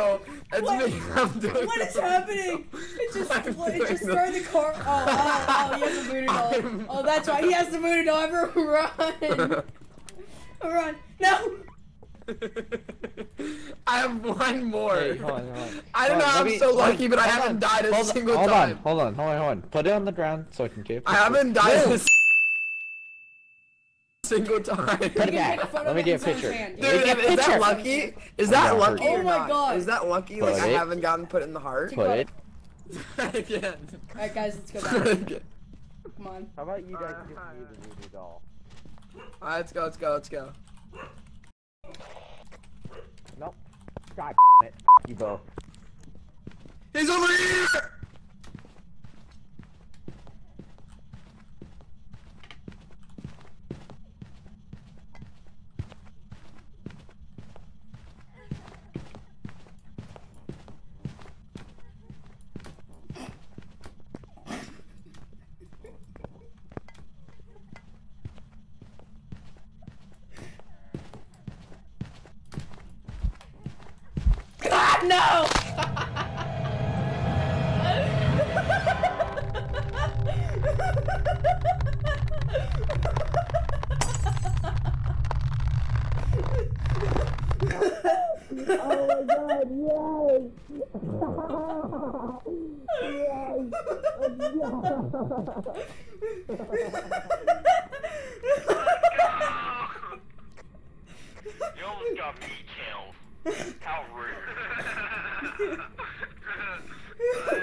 Oh, that's what? Me. I'm doing what is happening? It just throw the car. Oh, he has a voodoo doll. Oh, that's right. He has the voodoo doll. Everyone run. Run. No. I have one more. Hey, hold on. I don't know how I'm so lucky, but I haven't died a single time. Hold on. Put it on the ground so I can keep it. I haven't died a single time. Let me get a picture. Dude, is that lucky? Is that lucky? Oh my god. Is that lucky? Like, I haven't gotten put in the heart? Put it. Again. Alright, guys, let's go back. Come on. How about you guys give me the voodoo doll? Alright, let's go. Nope. God it. You both. He's over here! No! Oh my god, yes! Yes! Oh god! You almost got me killed. How rude. I am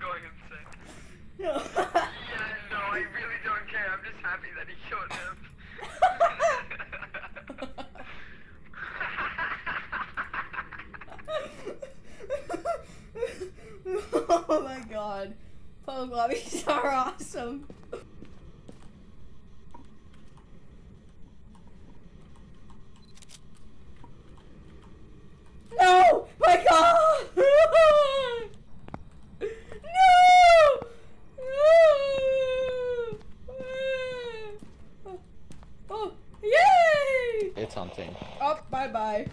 going insane. No, I really don't care. I'm just happy that he killed him. Oh my god. Public lobbies are awesome. No! My god! No! No! Oh, yay! It's hunting. Oh, bye-bye.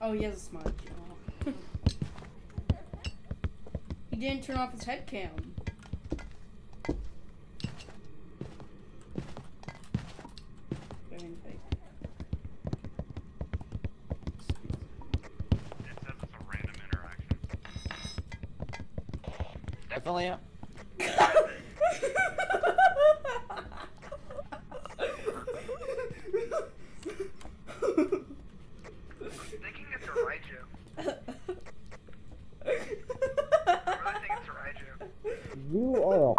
Oh, he has a smudge. Oh. He didn't turn off his head cam. Definitely am. They can get to Raiju. I think it's a Raiju. You are a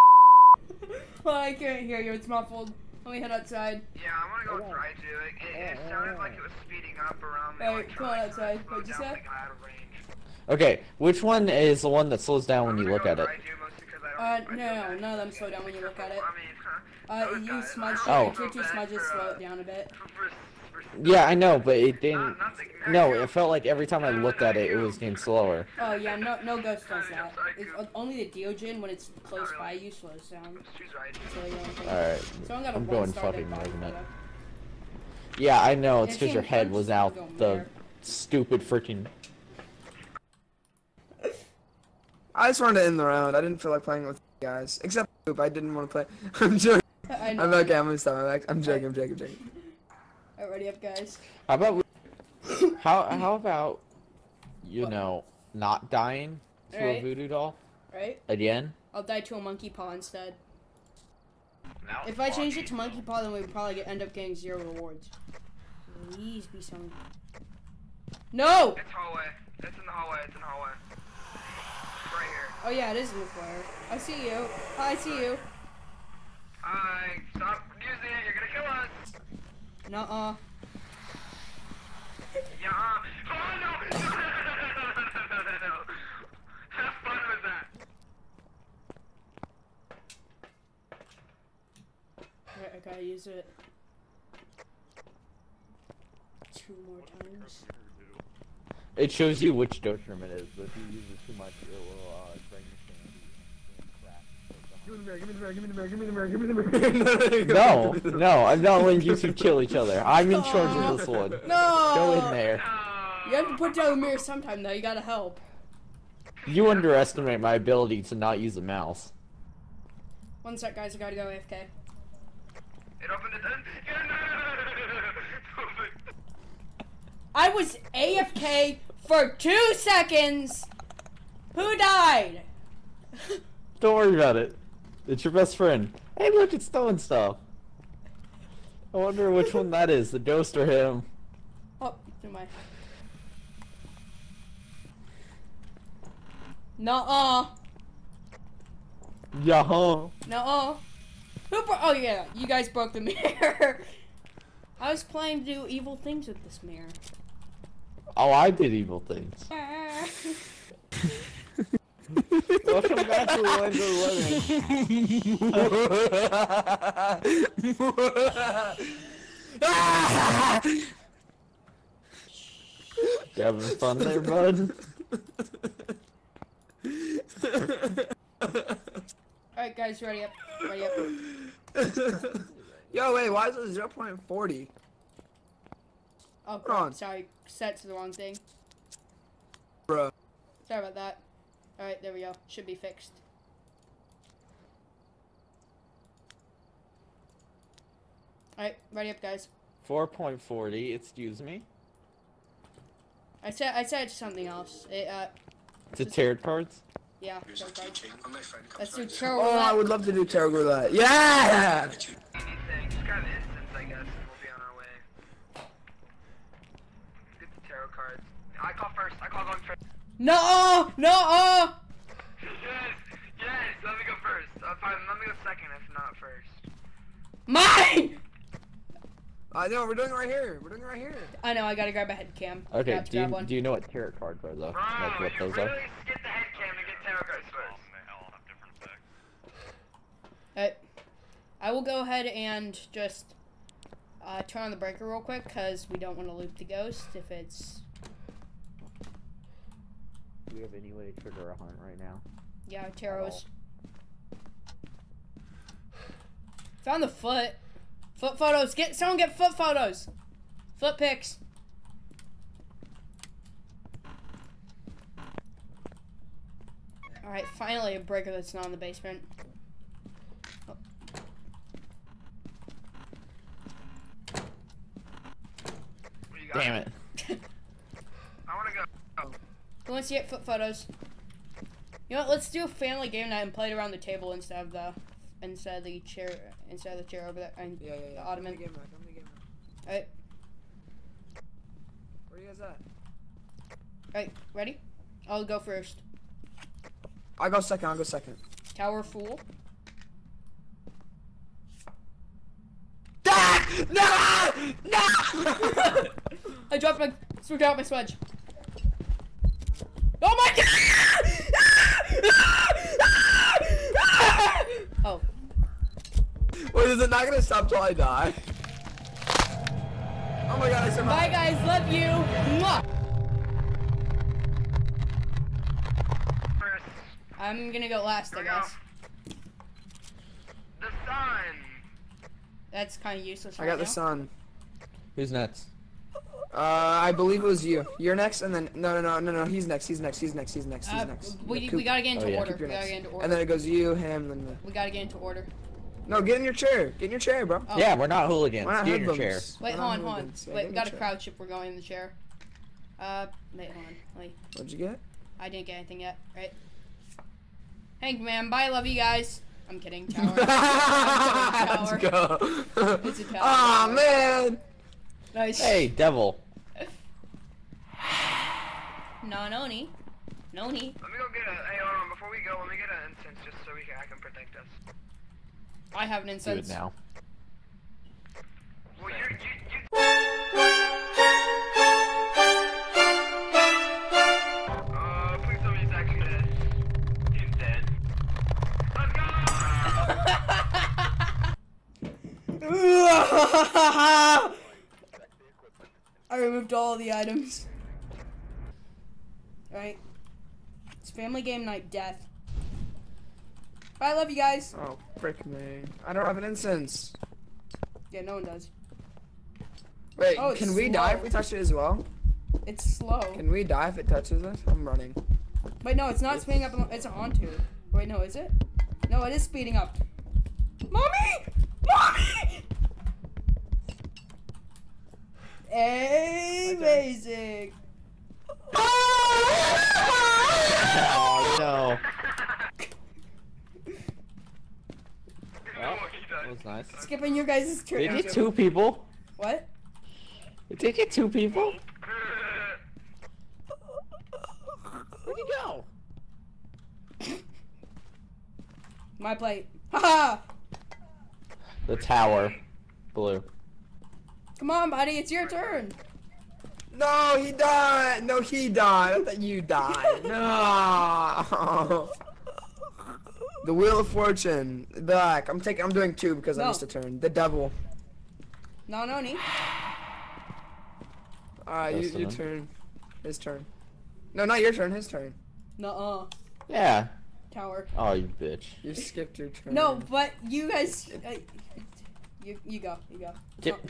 well, I can't hear you. It's muffled. Let me head outside. Yeah, I want to go with Raiju. It sounded like it was speeding up around the electronics. Alright, come outside. What'd you say? Okay, which one is the one that slows down when you look at it? No, none of them slow down when you look at it. You smudge smudges slow it down a bit. Yeah, I know, but it didn't. No, it felt like every time I looked at it, it was getting slower. Oh yeah, no ghost does that. It's only the Deogen when it's close by you slows down. Alright, I'm going fucking magnet. Yeah, I know, it's because your head was out the stupid freaking... I just wanted to end the round. I didn't feel like playing with you guys. Except poop. I didn't want to play. I'm joking. I'm okay. I'm gonna stop. I'm joking. Alright, ready up, guys. How about we... how about you know not dying to a voodoo doll? Right. Again. I'll die to a monkey paw instead. If I changed it to monkey paw, then we'd probably end up getting 0 rewards. Please be something. No. It's hallway. It's in the hallway. Oh yeah, it is in the fire. I see you. I see you. Alright, stop using it. You're gonna kill us. Nuh-uh. Yeah. Oh no! No. Have fun with that. Alright, I gotta use it 2 more times. It shows you which Dogerim it is, but if you use it too much, it will bring the crap. Give me the mirror, give me the mirror, give me the mirror, give me the mirror, give me the mirror. No, I'm not letting you two kill each other. I'm in charge of this one. No! Go in there. You have to put down the mirror sometime, though. You gotta help. You underestimate my ability to not use a mouse. One sec, guys. I gotta go AFK. It opened the tent. Yeah, no. I was AFK for 2 seconds. Who died? Don't worry about it. It's your best friend. Hey, look, it's stolen stuff. I wonder which one that is, the ghost or him. Oh, through my. Nuh-uh. Yahoo. Nuh-uh. Who broke? Oh yeah, you guys broke the mirror. I was planning to do evil things with this mirror. Oh, I did evil things. Welcome back to Land of Living. You having fun there, bud? Alright guys, ready up. Ready up. Yo, wait, why is it 0.40? Oh, crap, sorry. Set to the wrong thing. Bruh. Sorry about that. Alright, there we go. Should be fixed. Alright, ready up, guys. 4.40, excuse me. I said something else. It, to tarot cards? Yeah, tarot cards. Let's do tarot roulette. Oh, I would love to do tarot roulette. Yeah! It's kind of instant, I guess. We'll be on our way. Get the tarot cards. I call first. I call going first. No! No! Yes! Yes! Let me go first. Fine, let me go second, if not first. Mine! I know, we're doing it right here. We're doing it right here. I know, I gotta grab a head cam. Okay, do you know what tarot cards are, though? Bro, like what those really are? Skip the head cam and get tarot cards first. I'll have different picks. I will go ahead and just turn on the breaker real quick, because we don't want to loop the ghost if it's... Do we have any way to trigger a hunt right now? Yeah, tarot's... Found the foot. Foot photos. Someone get foot photos. Foot pics. Alright, finally a breaker that's not in the basement. Oh. Damn it. I wanna go. Oh. Who wants to get foot photos? You know what, let's do a family game night and play it around the table instead of the chair, inside the chair over there, and yeah, the ottoman. I'm gonna get back. Alright. Where are you guys at? Alright, ready? I'll go first. I'll go second. Tower fool. No! I dropped my switch out my swedge. Oh my god! Oh. Wait, is it not gonna stop till I die? Oh my god, I survived. Bye guys, love you. Mwah. I'm gonna go last, I guess. The sun. That's kind of useless. I got the sun. Who's next? I believe it was you. You're next, and then no. He's next. We gotta get into order. And then it goes you, him, and then. We gotta get into order. No, get in your chair. Get in your chair, bro. Oh. Yeah, we're not hooligans. We're not get in your chair. Wait, hold on. Yeah, wait, we gotta crouch if we're going in the chair. Wait, hold on. Wait. What'd you get? I didn't get anything yet. Right. Hank, man. Bye, love you guys. I'm kidding. Tower. I'm kidding. Tower. Let's go. It's a tower. Aw, man. Nice. Hey, devil. Noni. Let me go get a. Hey, hold on. Before we go, let me get an incense just so I can protect us. I have an incense. Do it now. Well, please tell me he's actually dead. He's dead. Let's go! I removed all the items. All right. It's family game night death. I love you guys. Oh, frick me. I don't have an incense. Yeah, no one does. Wait, oh, can we die if we touch it as well? It's slow. Can we die if it touches us? I'm running. Wait, no, it's not speeding up. It's onto. Wait, no, is it? No, it is speeding up. Mommy! Mommy! Amazing. Oh, no. Well, that was nice. Skipping your guys' turn. Did you get two people? What? Did you get two people? Where'd you go? My plate. Haha! The tower. Blue. Come on, buddy, it's your turn. No, he died. No, he died. I thought you died. No. The Wheel of Fortune. Black. I'm doing two because I missed a turn. The devil. No, no need. Alright, your turn. His turn. No, not your turn. His turn. Nuh-uh. Yeah. Tower. Oh, you bitch. You skipped your turn. No, but you guys. You go.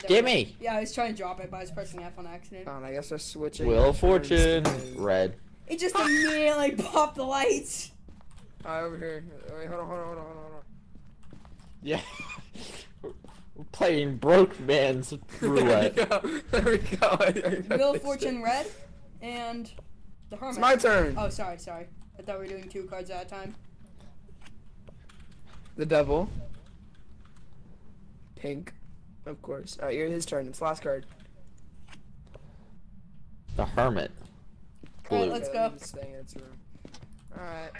Get me! Yeah, I was trying to drop it, but I was pressing F on accident. I guess I'm switching. Wheel of Fortune. Red. It just immediately popped the lights. Alright, over here. Wait, hold on. Yeah. We're playing broke man's roulette. There we go. Wheel of Fortune red and the Hermit. It's my turn. Oh, sorry. I thought we were doing two cards at a time. The Devil. Pink, of course. Alright, you're his turn. It's the last card. The Hermit. Alright, let's go. Alright.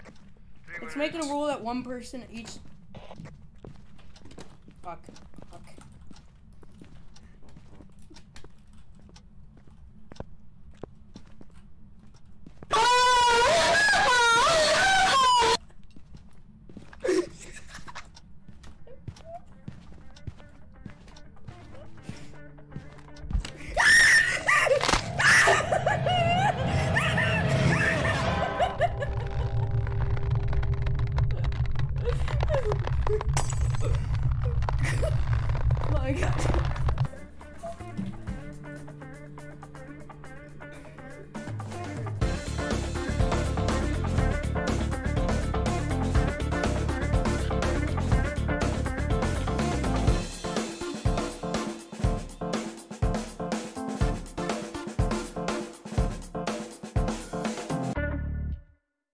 Let's make it a rule that one person each... Fuck.